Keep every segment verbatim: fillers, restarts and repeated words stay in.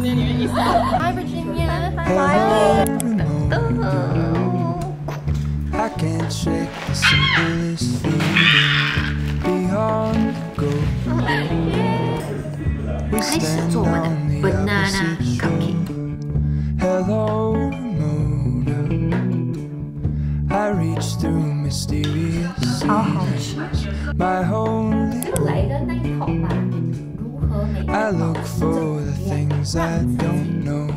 今年年一三。Hi Virginia. Hi Milo. 开始做我们的 banana cupcake。好好吃。来一个那一套吧。 I look for the things I don't know.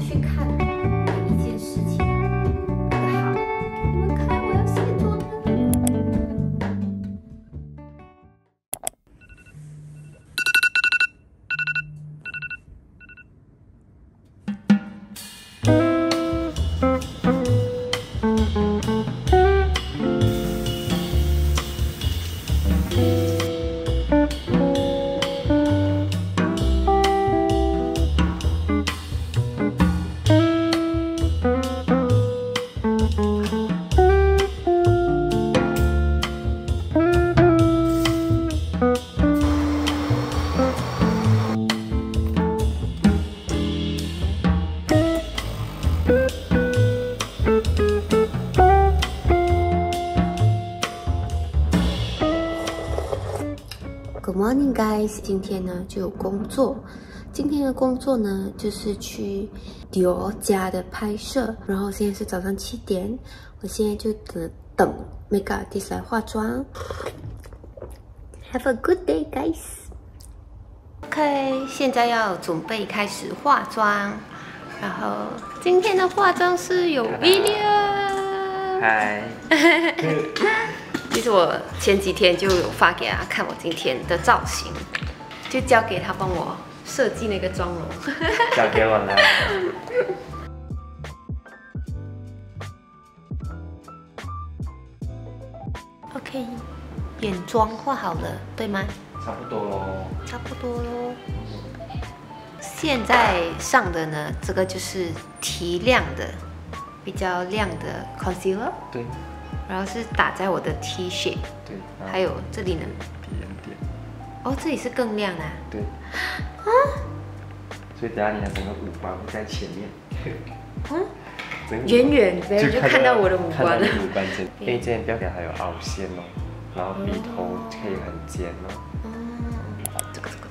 Good morning, guys. 今天呢就有工作。今天的工作呢就是去 Dior 家的拍摄。然后现在是早上七点，我现在就等等 Megha 第三化妆。Have a good day, guys. OK， 现在要准备开始化妆。然后今天的化妆是有 video。嗨。其实我前几天就有发给他看我今天的造型，就交给他帮我设计那个妆容，交给我了。OK， 眼妆画好了，对吗？差不多喽。差不多喽。现在上的呢，这个就是提亮的、比较亮的 concealer。对。 然后是打在我的 T 恤，对，还有这里呢，亮点，哦，这里是更亮啊，对，啊，所以等下你的整个五官会在前面，嗯，远远的就看到我的五官了，五官尖，因为这边标杆还有凹陷哦，然后鼻头可以很尖哦，哦，这个这个。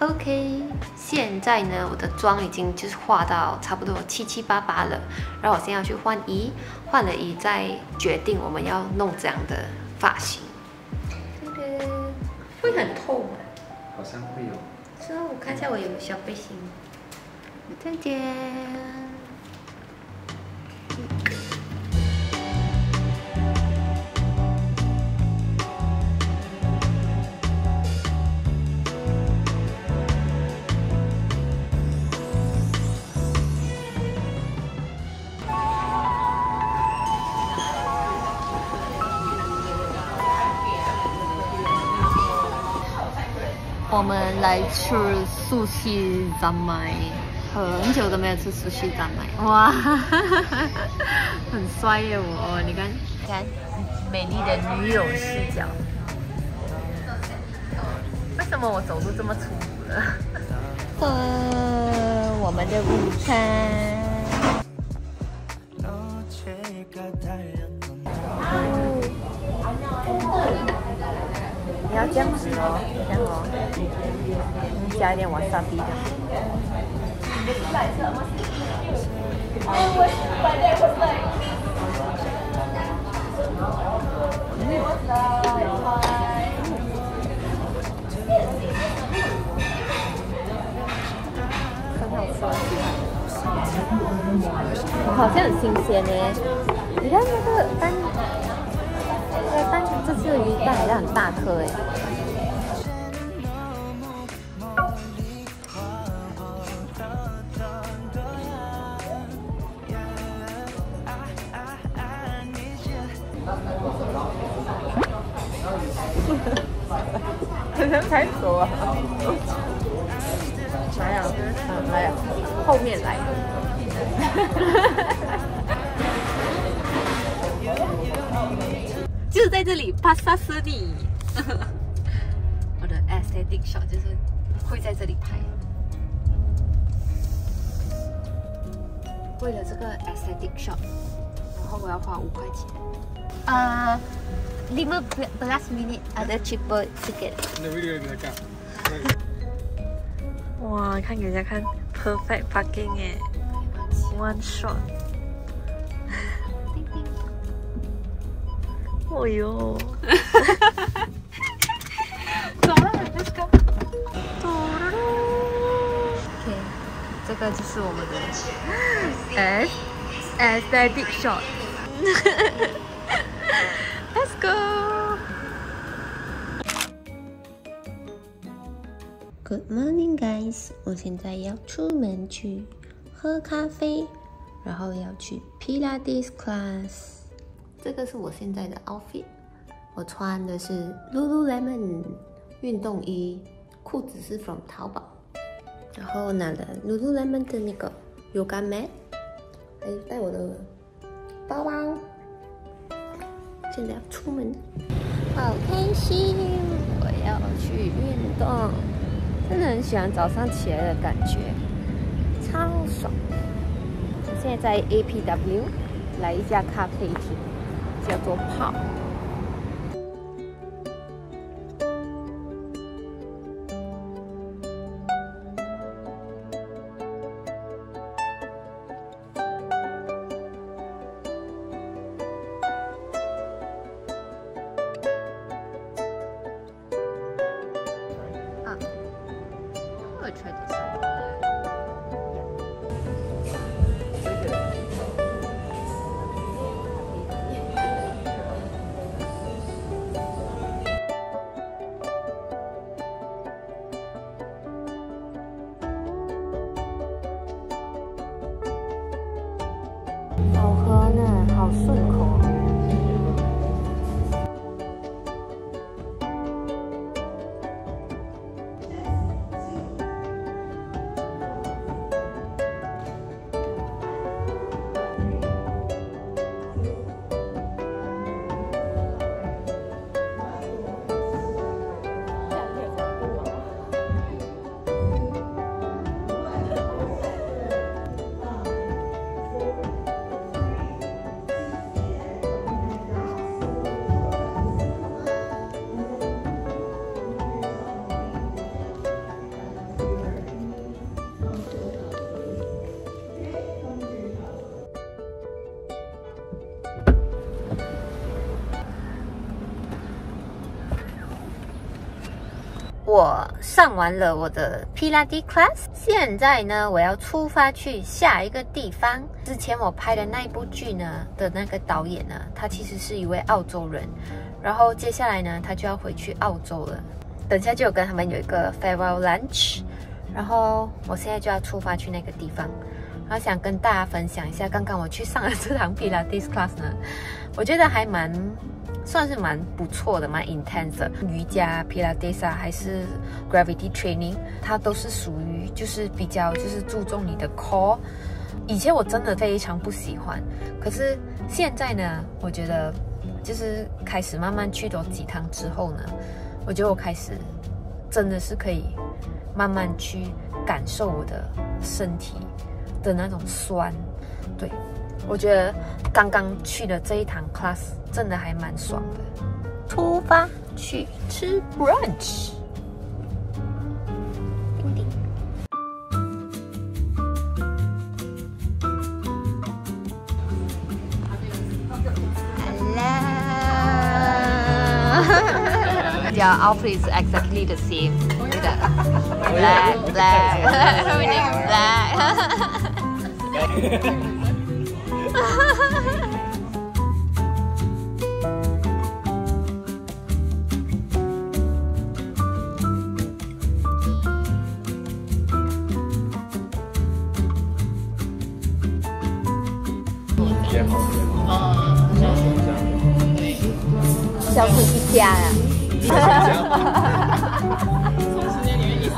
OK， 现在呢，我的妆已经就是化到差不多七七八八了，然后我现在要去换衣，换了衣再决定我们要弄怎样的发型。这个会很透吗？好像会有。这我看一下，我有小背心。再见。我们来吃寿司炸麦，很久都没有吃寿司炸麦。哇，很帅耶我！你看，你看，美丽的女友视角。为什么我走路这么粗鲁呢？呃，我们的午餐。 要这样子哦，这样哦，嗯、加一点瓦萨比的。很好吃，好像很新鲜呢。你看那个蛋。 但是这次的鱼蛋还是很大颗哎。很难抬手啊！来啊，来啊，后面来。就是在这里帕萨斯里。我的 aesthetic shot 就是会在这里拍。为了这个 aesthetic shot， 然后我要花五块钱。呃， lima belas minit ada cheaper ticket。哇，看给人家看 ，perfect parking 哎 ，one shot。哦哟！走了 ，let's go。OK， 这个就是我们的 S aesthetic shot。Let's go。Good morning, guys！ 我现在要出门去喝咖啡，然后要去 Pilates class。 这个是我现在的 outfit， 我穿的是 lululemon 运动衣，裤子是 from 淘宝，然后拿了 lululemon 的那个 yoga mat， 还有带我的包包，现在要出门，好开心！我要去运动，真的很喜欢早上起来的感觉，超爽。我现在在 A P W 来一家咖啡厅。 叫做泡。啊，我觉得。 好喝呢，好顺口。我上完了我的 Pilates class， 现在呢，我要出发去下一个地方。之前我拍的那一部剧呢的那个导演呢，他其实是一位澳洲人，然后接下来呢，他就要回去澳洲了。等下就有跟他们有一个 farewell lunch， 然后我现在就要出发去那个地方。然后想跟大家分享一下，刚刚我去上了这堂 Pilates class 呢，我觉得还蛮。 算是蛮不错的，蛮 intense 的。瑜伽、Pilates 啊，还是 Gravity Training， 它都是属于就是比较就是注重你的 core。以前我真的非常不喜欢，可是现在呢，我觉得就是开始慢慢去走几趟之后呢，我觉得我开始真的是可以慢慢去感受我的身体的那种酸，对。 我觉得刚刚去的这一堂 class 真的还蛮爽的。出发去吃 brunch。叮叮。Hello。Your outfit is exactly the same. Black, black, everything black. 小肚一家呀！从十年里面一家。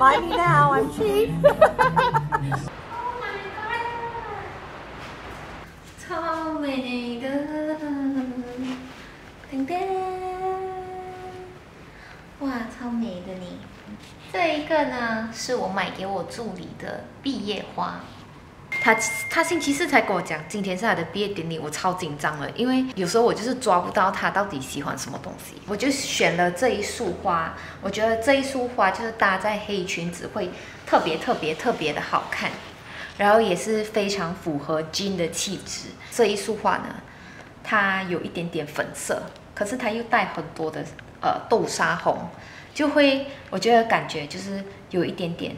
Buy me now, I'm cheap. Oh my god. 这一个呢，是我买给我助理的毕业花。他他星期四才跟我讲，今天是他的毕业典礼，我超紧张了，因为有时候我就是抓不到他到底喜欢什么东西。我就选了这一束花，我觉得这一束花就是搭在黑裙子会特别特别特别的好看，然后也是非常符合 Jean 的气质。这一束花呢，它有一点点粉色，可是它又带很多的呃豆沙红。 就会，我觉得感觉就是有一点点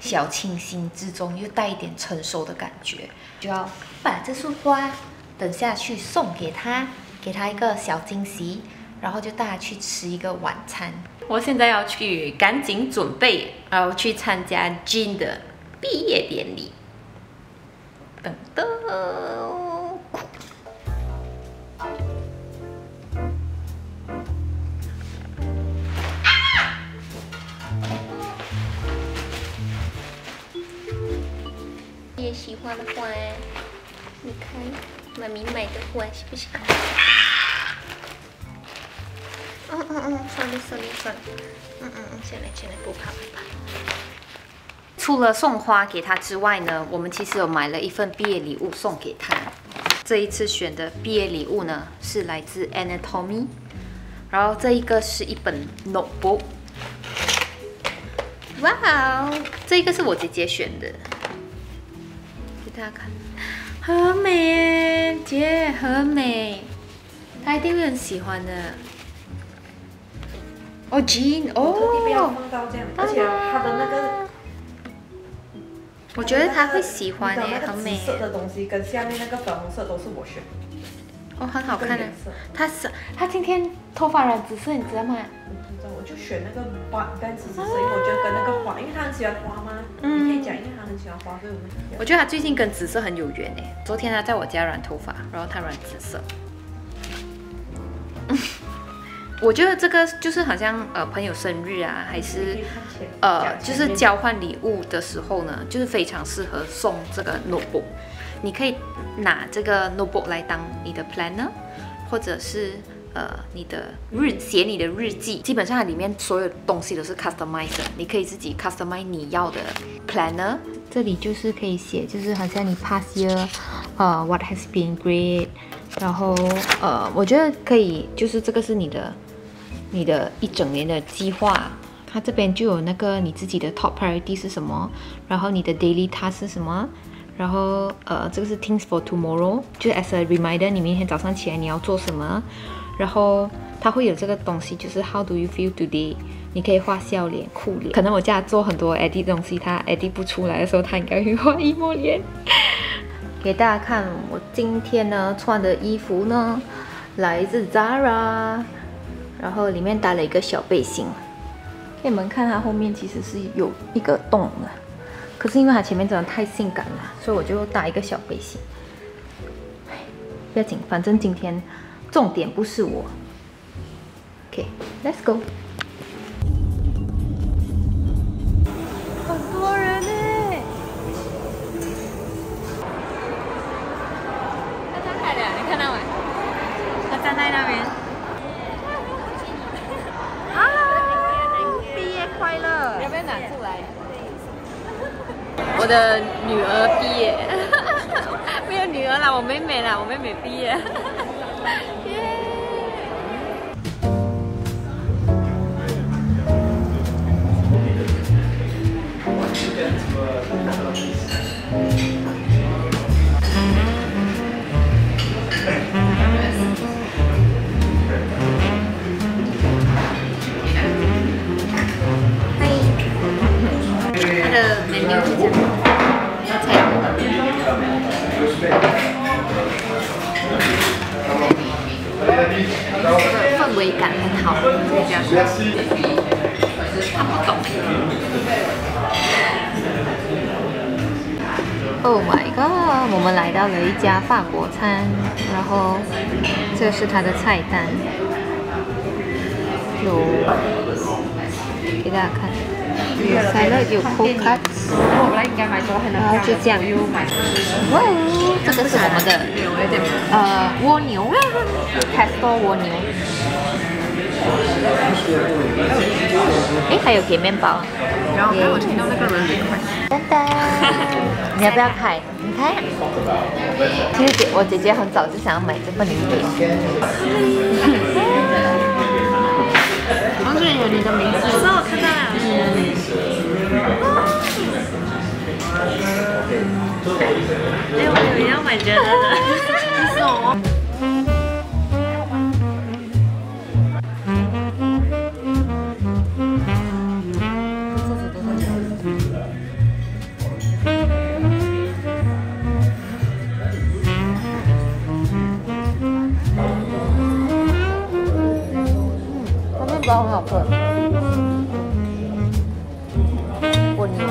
小清新之中，又带一点成熟的感觉。就要把这束花等下去送给他，给他一个小惊喜，然后就带他去吃一个晚餐。我现在要去赶紧准备，然后去参加 Jean 的毕业典礼。噔噔。 也喜欢的花，你看，妈咪买的花是不是？嗯嗯嗯，算了算了算了，嗯嗯嗯，先来先来，不怕不怕。除了送花给他之外呢，我们其实有买了一份毕业礼物送给他。这一次选的毕业礼物呢，是来自 Anatomy， 然后这一个是一本 notebook。哇哦，这一个是我姐姐选的。 大家看，很美耶，姐很美，她一定会很喜欢的。哦 ，Jean， 哦，特地不要放到这样，而且她的那个，我觉得她会喜欢的，很美。紫色的东西跟下面那个粉红色都是我选的。哦，很好看的。她是她今天头发染紫色，你知道吗？你知道，我就选那个花，但紫色，所以我觉得跟那个花，因为她很喜欢花嘛。嗯。 我觉得他最近跟紫色很有缘哎。昨天他在我家染头发，然后他染紫色。我觉得这个就是好像呃朋友生日啊，还是呃就是交换礼物的时候呢，就是非常适合送这个 notebook。你可以拿这个 notebook 来当你的 planner， 或者是呃你的日写你的日记。基本上它里面所有东西都是 customized 的，你可以自己 customize 你要的 planner。 这里就是可以写，就是好像你 past year， 呃、uh, ，what has been great， 然后呃， uh, 我觉得可以，就是这个是你的，你的一整年的计划，它这边就有那个你自己的 top priority 是什么，然后你的 daily task 是什么，然后呃， uh, 这个是 things for tomorrow， 就 as a reminder 你明天早上起来你要做什么，然后它会有这个东西，就是 how do you feel today。 你可以画笑脸、酷脸，可能我家做很多 edit 东西，他 edit 不出来的时候，他应该会画emo脸。给大家看，我今天呢穿的衣服呢，来自 Zara， 然后里面搭了一个小背心。给你们看，它后面其实是有一个洞的，可是因为它前面真的太性感了，所以我就搭一个小背心。不要紧，反正今天重点不是我。OK，let's go。 我的女儿毕业，没有女儿啦，我妹妹啦，我妹妹毕业。它的美女是这样。 氛围感很好，就这样。他不懂。Oh my god！ 我们来到了一家法国餐，然后这是它的菜单，有给大家看。三乐有 cold cuts， 然后就这样。哇，这个是我们的呃蜗牛 ，Castor 蜗牛。哎，还有给面包。然后刚我听到那个人很快。丹丹，你要不要开？你开。其实姐，我姐姐很早就想要买这份礼物。 然后这里有你的名字，是我看到了。哎，我也要买这个。你送我。包很好喝，蜗牛。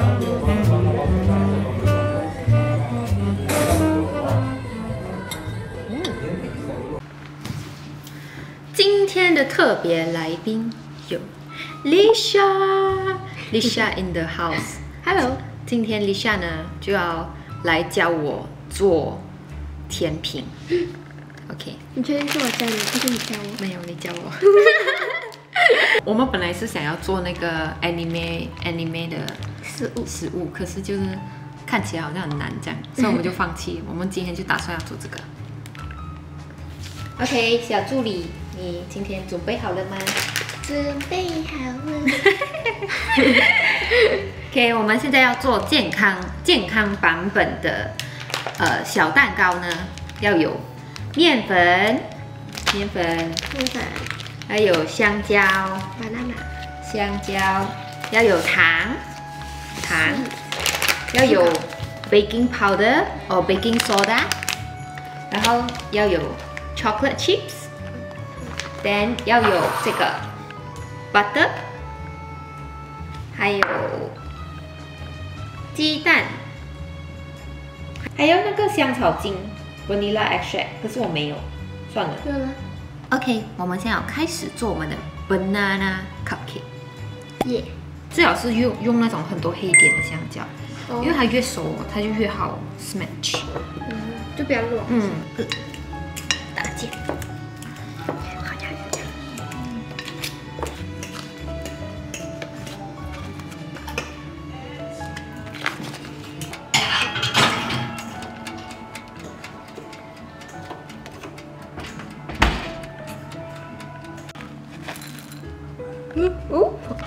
今天的特别来宾有 Lisa， Lisa in the house。Hello， 今天 Lisa 呢就要来教我做甜品。OK， 你确定是我教你，不是你教我？没有，你教我。我们本来是想要做那个 anime anime 的食物食物，可是就是看起来好像很难这样，所以我们就放弃。我们今天就打算要做这个。OK， 小助理，你今天准备好了吗？准备好了。OK， 我们现在要做健康健康版本的呃小蛋糕呢，要有面粉，面粉，面粉。 还有香蕉，香蕉要有糖，糖要有 baking powder or baking soda， 然后要有 chocolate chips，then 要有这个 butter， 还有鸡蛋，还有那个香草精 vanilla extract， 可是我没有，算了。 OK， 我们现在要开始做我们的 banana cupcake。耶！最好是用用那种很多黑点的香蕉， oh. 因为它越熟它就越好 smash。嗯，就比较软。嗯，打结。好呀。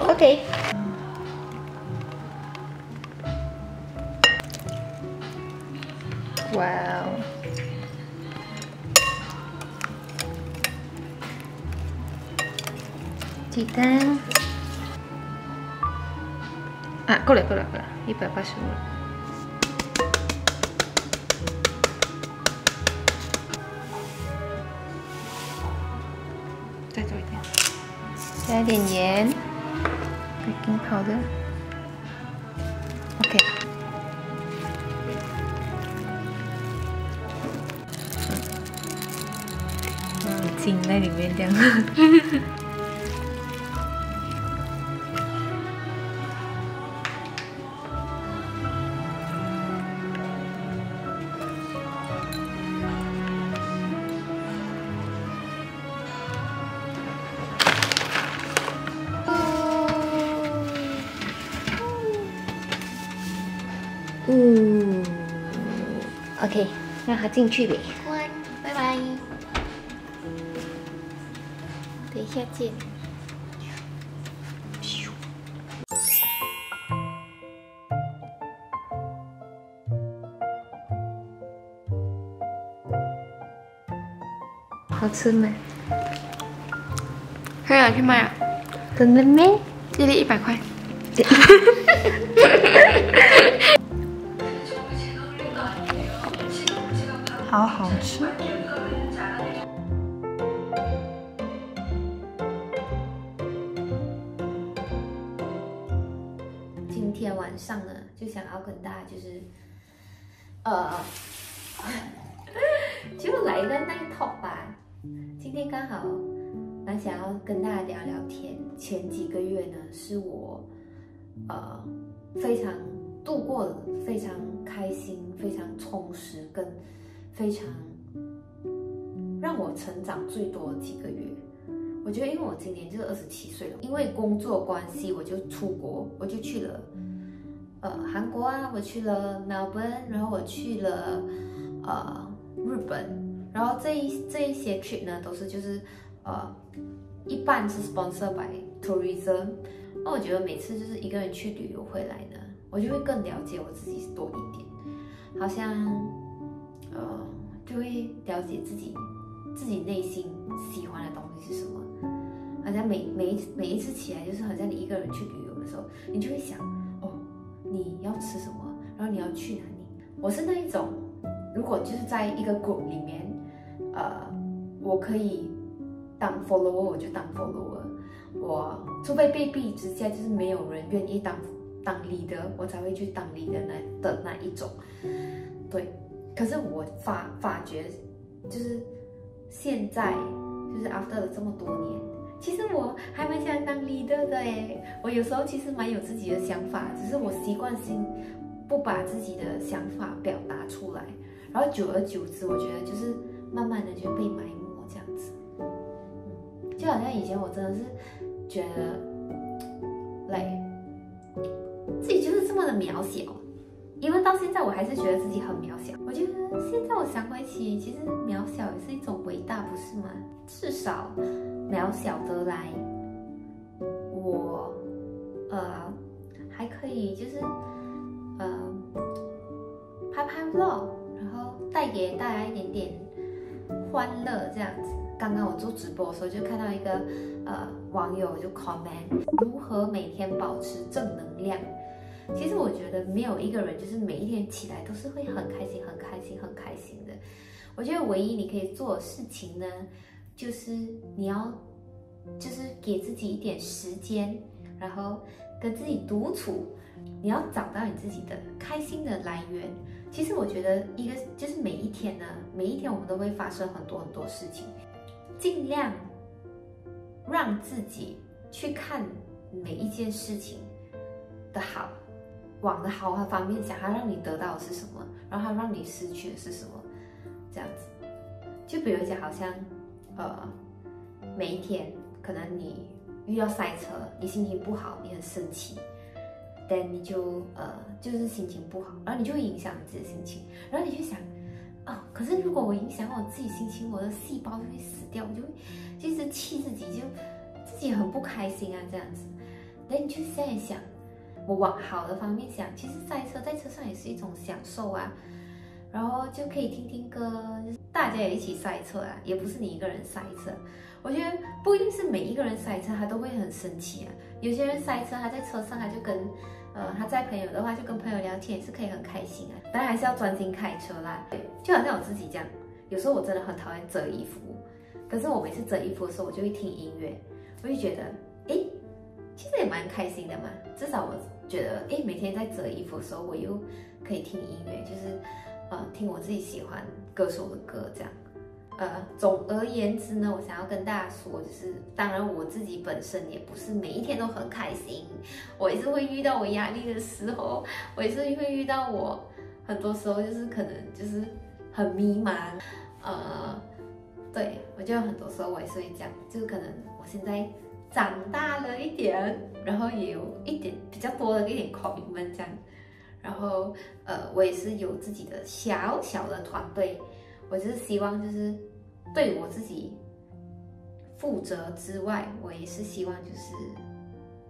OK， 哇哦！鸡蛋啊，过来过来过来，一百八十五。 加一点盐 ，baking powder。OK。嗯，浸在里面这样。嗯 ，OK， 让它进去呗。拜拜。等一下见。好吃吗？可以拿去卖啊。真的吗？一粒一百块。好好吃。今天晚上呢，就想要跟大家就是，呃，就来个 night talk 吧。今天刚好，蛮想要跟大家聊聊天。前几个月呢，是我呃非常度过的非常开心、非常充实跟非常让我成长最多的几个月。我觉得，因为我今年就是二十七岁了，因为工作关系，我就出国，我就去了呃韩国啊，我去了 Melbourne， 然后我去了呃日本，然后这一这一些 trip 呢，都是就是呃一半是 sponsor by tourism。那我觉得每次就是一个人去旅游回来呢，我就会更了解我自己多一点，好像呃就会了解自己自己内心喜欢的东西是什么。好像每每每一次起来，就是好像你一个人去旅游的时候，你就会想哦，你要吃什么，然后你要去哪里。我是那一种，如果就是在一个 group 里面，呃，我可以当 follower 我就当 follower， 我除非被逼之下，就是没有人愿意当当 leader， 我才会去当 leader 那的那一种。对，可是我发发觉就是。现在就是 after 了这么多年，其实我还蛮想当 leader 的耶。我有时候其实蛮有自己的想法，只是我习惯性不把自己的想法表达出来，然后久而久之，我觉得就是慢慢的就被埋没这样子。嗯，就好像以前我真的是觉得，来自己就是这么的渺小。因为到现在我还是觉得自己很渺小，我觉得现在我想回起，其实渺小也是一种伟大，不是吗？至少渺小得来，我呃还可以就是呃拍拍 vlog， 然后带给大家一点点欢乐这样子。刚刚我做直播的时候就看到一个呃网友就 comment 如何每天保持正能量。其实我觉得没有一个人就是每一天起来都是会很开心、很开心、很开心的。我觉得唯一你可以做的事情呢，就是你要，就是给自己一点时间，然后跟自己独处。你要找到你自己的开心的来源。其实我觉得一个就是每一天呢，每一天我们都会发生很多很多事情，尽量让自己去看每一件事情的好。往的好方面想，它让你得到的是什么，然后它让你失去的是什么，这样子。就比如讲，好像呃，每一天可能你遇到塞车，你心情不好，你很生气，但你就呃就是心情不好，然后你就会影响你自己的心情，然后你就想啊、哦，可是如果我影响我自己心情，我的细胞就会死掉，我就会就一直气自己，就自己很不开心啊这样子。但你就现在想。我往好的方面想，其实塞车在车上也是一种享受啊，然后就可以听听歌，大家也一起塞车啊，也不是你一个人塞车。我觉得不一定是每一个人塞车他都会很生气啊，有些人塞车他在车上他就跟呃他在朋友的话就跟朋友聊天也是可以很开心啊，当然还是要专心开车啦。对，就好像我自己这样，有时候我真的很讨厌折衣服，可是我每次折衣服的时候我就会听音乐，我就觉得哎，其实也蛮开心的嘛，至少我。觉得哎，每天在折衣服的时候，我又可以听音乐，就是呃听我自己喜欢歌手的歌这样。呃，总而言之呢，我想要跟大家说，就是当然我自己本身也不是每一天都很开心，我也是会遇到我压力的时候，我也是会遇到我很多时候就是可能就是很迷茫，呃，对我就很多时候我也是会这样，就是可能我现在。长大了一点，然后也有一点比较多的一点 commitment 这样，然后呃，我也是有自己的小小的团队，我就是希望就是对我自己负责之外，我也是希望就是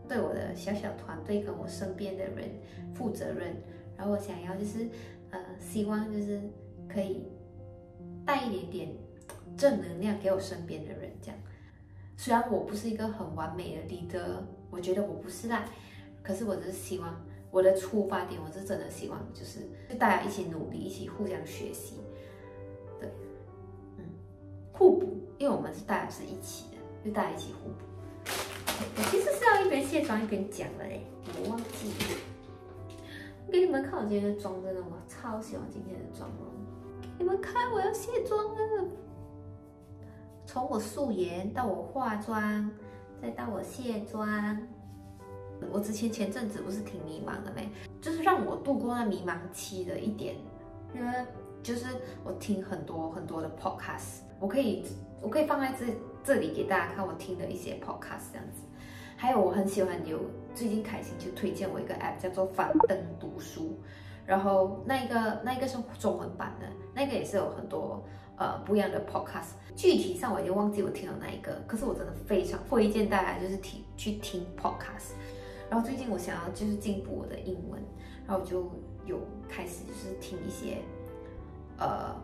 对我的小小团队跟我身边的人负责任，然后我想要就是呃，希望就是可以带一点点正能量给我身边的人这样。虽然我不是一个很完美的 leader， 我觉得我不是啦，可是我只是希望我的出发点，我是真的希望就是就大家一起努力，一起互相学习，对，嗯，互补，因为我们是大家是一起的，就大家一起互补。我其实是要一边卸妆一边讲的嘞，我忘记了。我给你们看我今天的妆，真的我超喜欢今天的妆容，你们看我要卸妆了。从我素颜到我化妆，再到我卸妆，我之前前阵子不是挺迷茫的嘞，就是让我度过那迷茫期的一点，因为就是我听很多很多的 podcast， 我可以我可以放在这这里给大家看我听的一些 podcast 这样子。还有我很喜欢有最近凯欣就推荐我一个 app 叫做樊登读书，然后那一个那一个是中文版的，那个也是有很多呃不一样的 podcast。具体上我已经忘记我听了哪一个，可是我真的非常推荐大家就是听去听 podcast。然后最近我想要就是进步我的英文，然后我就有开始就是听一些呃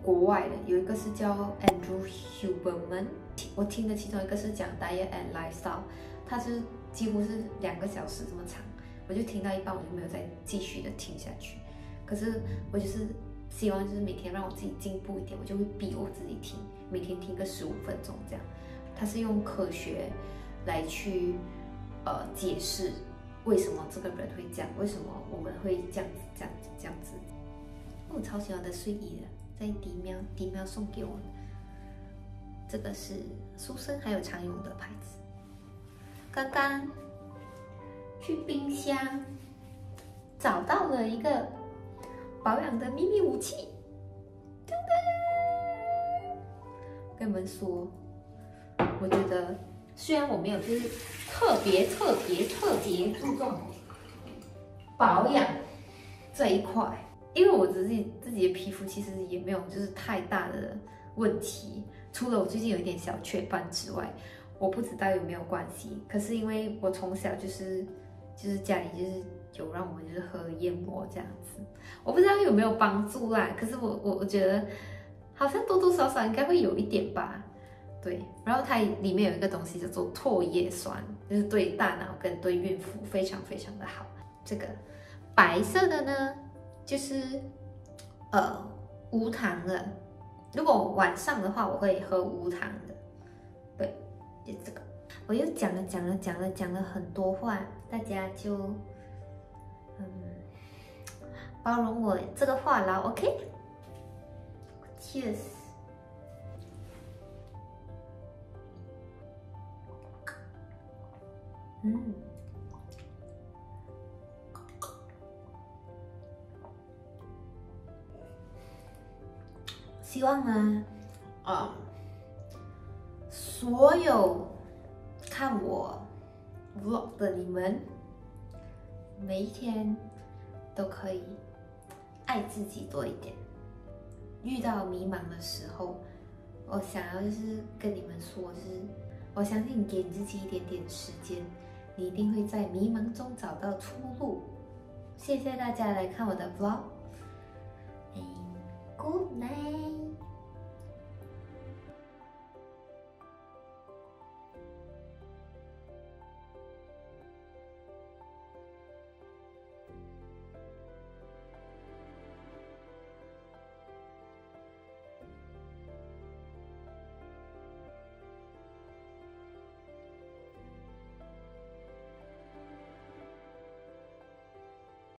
国外的，有一个是叫 Andrew Huberman， 我听的其中一个是讲 Diet and Lifestyle， 它是几乎是两个小时这么长，我就听到一半我就没有再继续的听下去。可是我就是希望就是每天让我自己进步一点，我就会逼我自己听，每天听个十五分钟这样。它是用科学来去呃解释为什么这个人会这样，为什么我们会这样子这样子这样子。我超喜欢的睡衣了，在迪喵迪喵送给我的，这个是书生还有常用的牌子。刚刚去冰箱找到了一个保养的秘密武器，噔噔！跟你们说，我觉得虽然我没有就是特别特别特别注重保养这一块，因为我自己自己的皮肤其实也没有就是太大的问题，除了我最近有一点小雀斑之外，我不知道有没有关系。可是因为我从小就是就是家里就是有让我们就是喝燕窝这样子，我不知道有没有帮助啦。可是我我我觉得好像多多少少应该会有一点吧。对，然后它里面有一个东西叫做唾液酸，就是对大脑跟对孕妇非常非常的好。这个白色的呢，就是呃无糖的，如果晚上的话我会喝无糖的。对，就这个。我又讲了讲了讲了讲了很多话，大家就嗯包容我这个话痨 ，OK？ Cheers。嗯，希望呢，啊、嗯，所有看我 vlog 的你们，每一天都可以爱自己多一点。遇到迷茫的时候，我想要就是跟你们说，就是我相信给自己一点点时间。你一定会在迷茫中找到出路。谢谢大家来看我的 vlog。Good night。